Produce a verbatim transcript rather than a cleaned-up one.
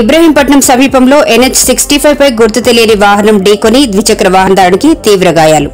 ఇబ్రహీంపట్నం సమీపంలో N H sixty five పై గుర్తు తెలియని వాహనం ఢీకొని ద్విచక్ర వాహనదారుడికి తీవ్ర గాయాలు.